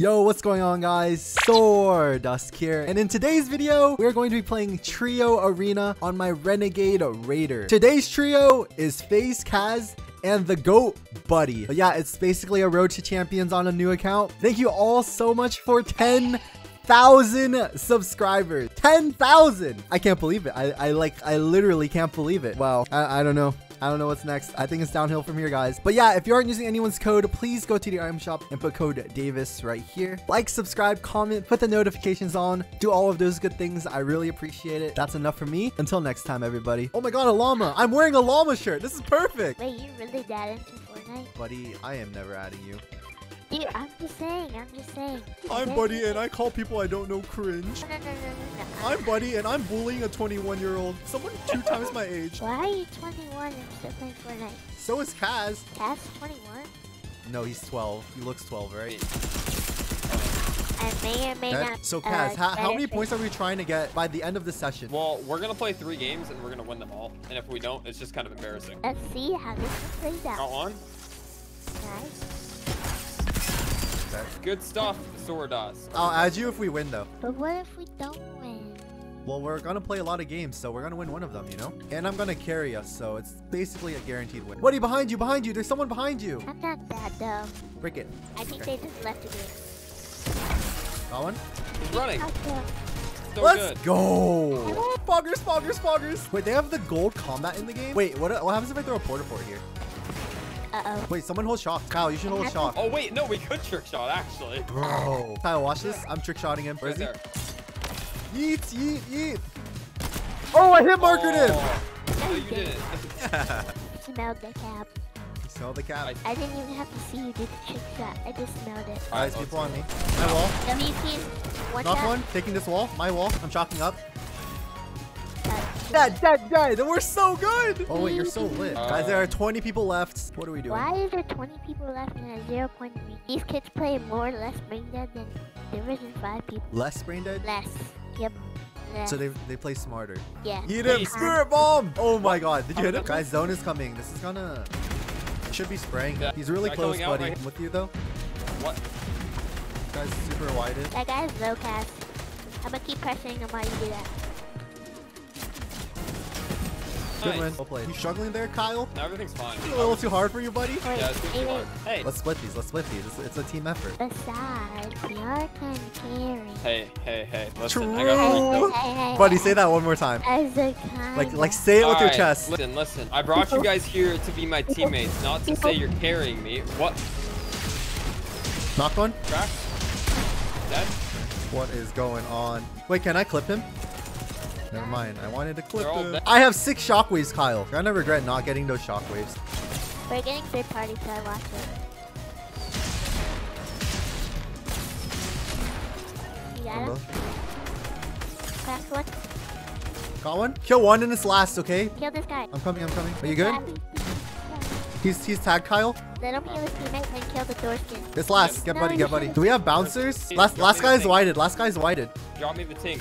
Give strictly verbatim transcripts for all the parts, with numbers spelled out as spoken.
Yo, what's going on guys? Sword Dusk here, and in today's video we're going to be playing Trio Arena on my Renegade Raider. Today's trio is FaZe Kaz and the GOAT Buddy. But yeah, it's basically a road to champions on a new account. Thank you all so much for ten thousand subscribers. ten thousand! I can't believe it. I, I like I literally can't believe it. Wow. I, I don't know. I don't know what's next. I think it's downhill from here, guys. But yeah, if you aren't using anyone's code, please go to the item shop and put code Davis right here. Like, subscribe, comment, put the notifications on. Do all of those good things. I really appreciate it. That's enough for me. Until next time, everybody. Oh my god, a llama. I'm wearing a llama shirt. This is perfect. Wait, you really that into Fortnite? Buddy, I am never adding you. Dude, I'm just saying. I'm just saying. I'm Buddy, and I call people I don't know cringe. No, no, no, no, no. I'm Buddy, and I'm bullying a twenty-one-year-old. Someone two times my age. Why are you twenty-one and still playing Fortnite? So is Kaz. Kaz twenty-one? No, he's twelve. He looks twelve, right? I may or may okay. not. So Kaz, uh, how, how many points are we trying to get by the end of the session? Well, we're gonna play three games, and we're gonna win them all. And if we don't, it's just kind of embarrassing. Let's see how this one plays out. Go on. Nice. Good stuff, Sword Dusk. I'll add you if we win, though. But what if we don't win? Well, we're gonna play a lot of games, so we're gonna win one of them, you know? And I'm gonna carry us, so it's basically a guaranteed win. Buddy, behind you, behind you! There's someone behind you! I'm not bad, though. Break it. I think okay. They just left the game. Got one? He's running. So Let's good. go! Foggers, foggers, foggers! Wait, they have the gold combat in the game? Wait, what, what happens if I throw a port-a-port here? Uh-oh. Wait, someone hold shock. Kyle, you should hold shock. Oh, wait. No, we could trick shot, actually. Bro. Kyle, watch this. I'm trick shotting him. Where's there? Yeet, yeet, yeet. Oh, I hit markered him. Oh, you did it. Smelled the cap. You smelled the cap. I didn't even have to see you do the trick shot. I just smelled it. All right, people on me. My wall. W P. Knock one. Taking this wall. My wall. I'm shocking up. Dead, dead, dead. We're so good. Oh, wait, you're so lit. Uh, Guys, there are twenty people left. What are we doing? Why is there twenty people left and a zero point three? These kids play more less brain dead than Division five people. Less brain dead? Less. Yep. Less. So they they play smarter. Yeah. Eat him. Spirit Bomb. Oh my god. Did you hit him? Guys, zone is coming. This is gonna... It should be spraying. Yeah. He's really close, buddy. Right? I'm with you, though. What? This guy's super wide. That guy's low cast. I'm gonna keep pressuring him while you do that. Nice. Good win. You struggling there, Kyle? No, everything's fine. It's a little too hard for you, buddy? Yeah, it's too hard. Hey. Let's split these. Let's split these. It's, it's a team effort. Besides, you're kind of carry. Hey, hey, hey. Listen, True. I got hey, hey, hey. Buddy, say that one more time. As a kind. Like, like say it All with right. your chest. Listen, listen. I brought you guys here to be my teammates, not to say you're carrying me. What? Knock one. Crack. Dead. What is going on? Wait, can I clip him? Never mind. I wanted to clip them. I have six shockwaves, Kyle. I never regret not getting those shockwaves. We're getting third party, so I watch it. You got him? Cracked one. Got one? Kill one and it's last, okay? Kill this guy. I'm coming, I'm coming. Are you good? He's he's tagged, Kyle. Let him kill his teammate and kill the doorskin. It's last. Get no, buddy, get buddy. Do we have bouncers? Last last guy's whited. Last guy's whited. Drop me the tank.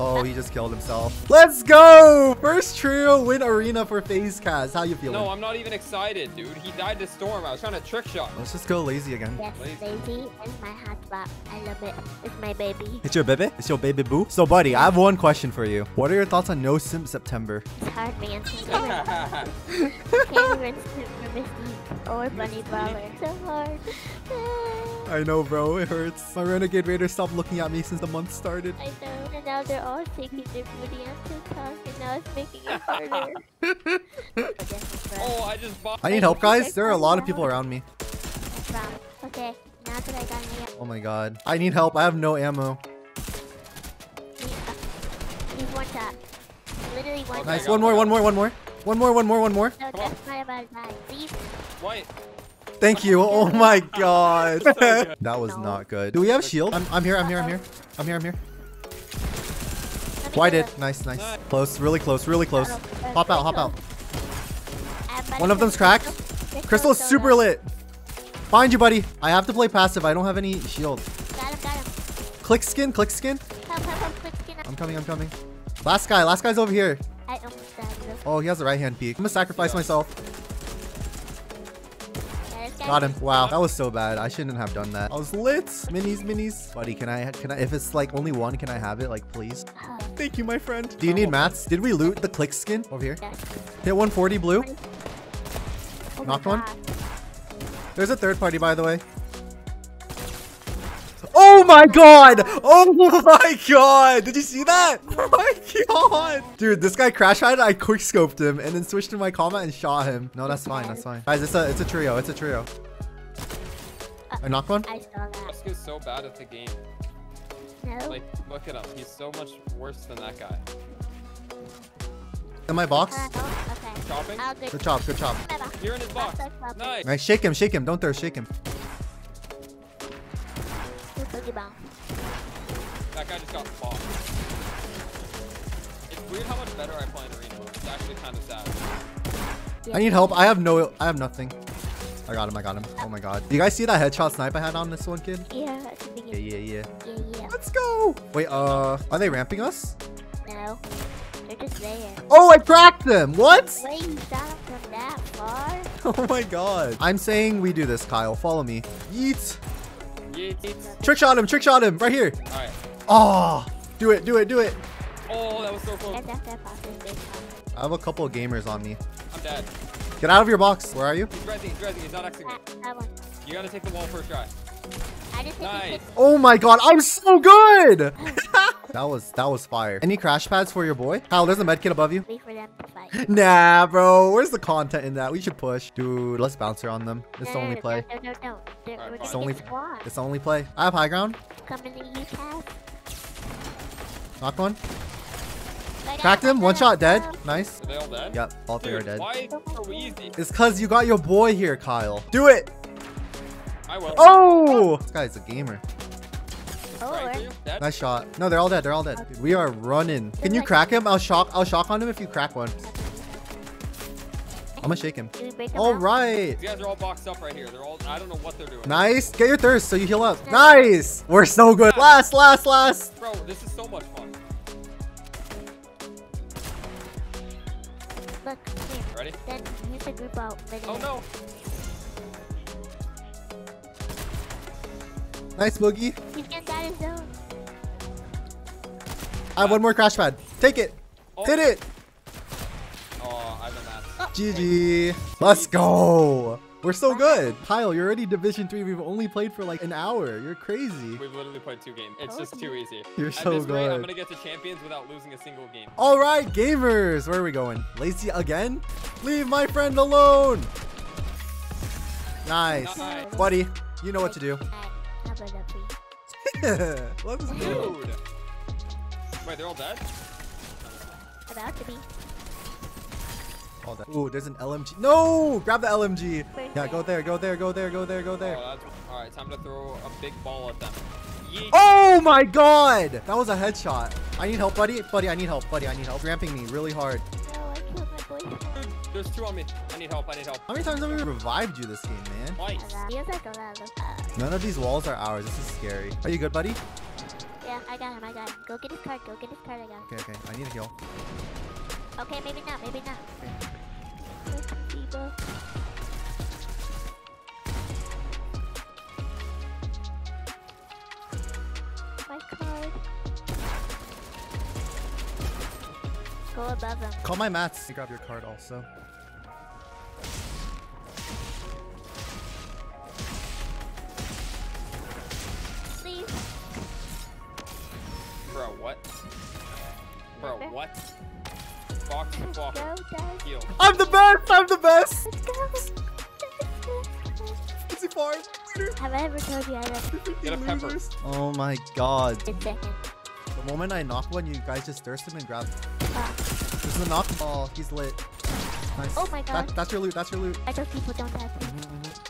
Oh, he just killed himself. Let's go! First trio win arena for FaZe Kaz. How you feeling? No, I'm not even excited, dude. He died to storm. I was trying to trick shot. Let's just go lazy again. Yes, lazy is my hot spot. I love it. It's my baby. It's your baby? It's your baby boo? So, buddy, I have one question for you. What are your thoughts on No Simp September? It's hard, man. Can't even simp for Mystique or Bunny Baller. So hard. I know, bro. It hurts. My Renegade Raider stopped looking at me since the month started. I know. And now they're all taking their booty. I'm too tough, and now it's making it harder. Oh, I just bought. I need help, guys. There are a lot of people around me. That's wrong. Okay. Now that I got ammo. Oh my god. I need help. I have no ammo. He's one shot. Literally one shot. Nice. One more. One more. One more. One more. One more. One more. No, that's not about mine. Leave. White. Thank you. Oh my god. So that was no. not good. Do we have shield? I'm, I'm here. I'm here. I'm here. I'm here. I'm here. Whited. Nice. Nice. Close. Really close. Really close. Hop out. Hop out. One of them's cracked. Crystal is super lit. Find you, buddy. I have to play passive. I don't have any shield. Got him. Got him. Click skin. Click skin. I'm coming. I'm coming. Last guy. Last guy's over here. Oh, he has a right hand peek. I'm gonna sacrifice myself. Got him. Wow, that was so bad. I shouldn't have done that. I was lit. Minis, minis. Buddy, can I, can I, if it's like only one, can I have it? Like, please. Thank you, my friend. Do you need mats? Did we loot the click skin over here? Yes. Hit one forty blue. Oh, knocked one. There's a third party, by the way. Oh my god! Oh my god! Did you see that? Oh my god! Dude, this guy crash hided. I quick scoped him and then switched to my combat and shot him. No, that's fine. That's fine. Guys, it's a it's a trio. It's a trio. Uh, I knocked one. I saw that. Duskzi is so bad at the game. No. Like, look at him. He's so much worse than that guy. In my box. Uh, oh, okay. Chopping? Oh, good. Good chop. Good chop. You're in his box. Nice. Nice. Shake him. Shake him. Don't throw. Shake him. That guy just got bombed. It's weird how much better I play in Arena. It's actually kind of sad. I need help. I have no... I have nothing. I got him. I got him. Oh my god. Do you guys see that headshot snipe I had on this one kid? Yeah. That's the yeah, yeah, yeah. Yeah, yeah. Let's go. Wait, uh... are they ramping us? No. They're just there. Oh, I cracked them. What? Wait, you shot from that far? Oh my god. I'm saying we do this, Kyle. Follow me. Yeet. Trick shot him, trick shot him, right here. All right. Oh, do it, do it, do it. Oh, that was so close. I have a couple of gamers on me. I'm dead. Get out of your box. Where are you? He's resing, he's resing. He's not exiting. You gotta take the wall first try. I just nice. Oh my god, I'm so good. that was that was fire. Any crash pads for your boy? Kyle, there's a med kit above you. Wait for them to fight. Nah, bro. Where's the content in that? We should push. Dude, let's bouncer on them. It's no, the only no, play. No, no, no. no. Right, it's, only, it's the only play. I have high ground. Come in the U C A S. Knock one. Cracked him. One shot dead. Nice. Are they all dead? Yep. All three are dead. Why are we easy? It's because you got your boy here, Kyle. Do it. I will. Oh! This guy's a gamer. Oh, nice shot. No, they're all dead. They're all dead. Dude, we are running. Can you crack him? I'll shock. I'll shock on him if you crack one. I'm gonna shake him. All right. These guys are all boxed up right here. They're all. I don't know what they're doing. Nice. Get your thirst so you heal up. Nice. We're so good. Last, last, last. Bro, this is so much fun. Look. Here. Ready? Then use the group out. Oh no. Nice, Boogie. He's getting out of zone. I have one more crash pad. Take it. Oh. Hit it. Oh, I have a G G. Let's go. We're so good. Kyle, you're already Division three. We've only played for like an hour. You're crazy. We've literally played two games. It's just too easy. You're so good. At this rate, I'm going to get to champions without losing a single game. All right, gamers. Where are we going? Lazy again? Leave my friend alone. Nice. Nice. Buddy, you know what to do. Let's go. Wait, they're all dead? About to be. All dead. Ooh, there's an L M G. No! Grab the L M G. Yeah, go there, go there, go there, go there, go there. Oh, alright, time to throw a big ball at them. Yeet. Oh my god! That was a headshot. I need help, buddy. Buddy, I need help. Buddy, I need help. Ramping me really hard. No, I killed my boyfriend. Dude, there's two on me. I need help, I need help. How many times have we revived you this game, man? Twice. None of these walls are ours. This is scary. Are you good, buddy? Yeah, I got him. I got him. Go get his card. Go get his card. I got him. Okay, okay. I need a heal. Okay, maybe not. Maybe not. Okay. My card. Go above him. Call my mats. You grab your card also. Bro, what? Bro, what? Box, box, heal. I'm the best! I'm the best! Let's go! Is he far? Have I ever told you I love Get a pepper. Oh my god. The moment I knock one, you guys just thirst him and grab him. Uh, this is a knock ball. He's lit. Nice. Oh my god. That, that's your loot. That's your loot. I know people don't have it. Mm -hmm, mm -hmm.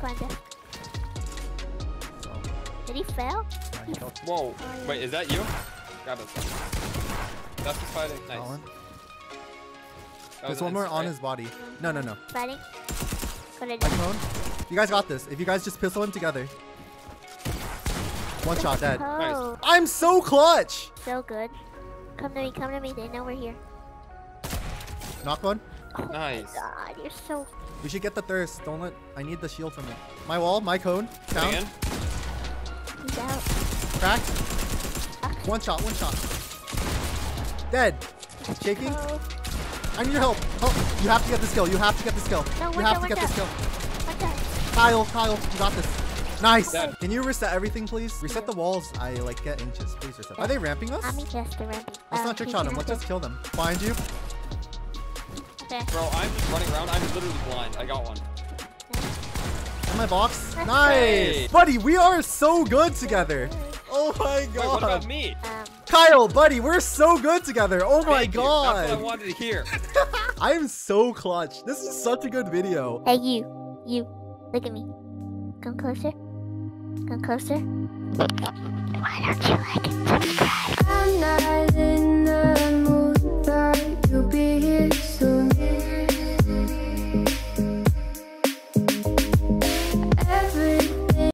Come on, Jeff. So. Did he fail? Whoa, wait, is that you? Grab it. That's the fighting. Nice. That one. That There's one nice more fight. on his body. No, no, no. Fighting. You guys got this. If you guys just pistol him together. One shot, dead. Nice. I'm so clutch. So good. Come to me, come to me. They know we're here. Knock one. Oh nice. God, you're so We should get the thirst. Don't let. I need the shield from it. My wall, my cone. Down. He's out. Cracked. One shot, one shot. Dead. Shaking. Oh. I need your help. Help. You have to get this kill. You have to get this kill. No, you have out, to get out. this kill. Kyle, Kyle, you got this. Nice. Dead. Can you reset everything, please? Reset the walls. I like get anxious. Please reset. Are they ramping us? I'm just the ramping. Let's um, not trick shot him. Let's just kill them. Find you. Okay. Bro, I'm just running around. I'm literally blind. I got one. In my box. Nice. Hey. Buddy, we are so good together. Oh my god. Wait, what about me? Um, Kyle, buddy, we're so good together. Oh my Thank god. You. That's what I wanted to hear. I am so clutch. This is such a good video. Hey, you. You. Look at me. Come closer. Come closer. Why don't you like and subscribe? I'm not in the mood, but you'll be here.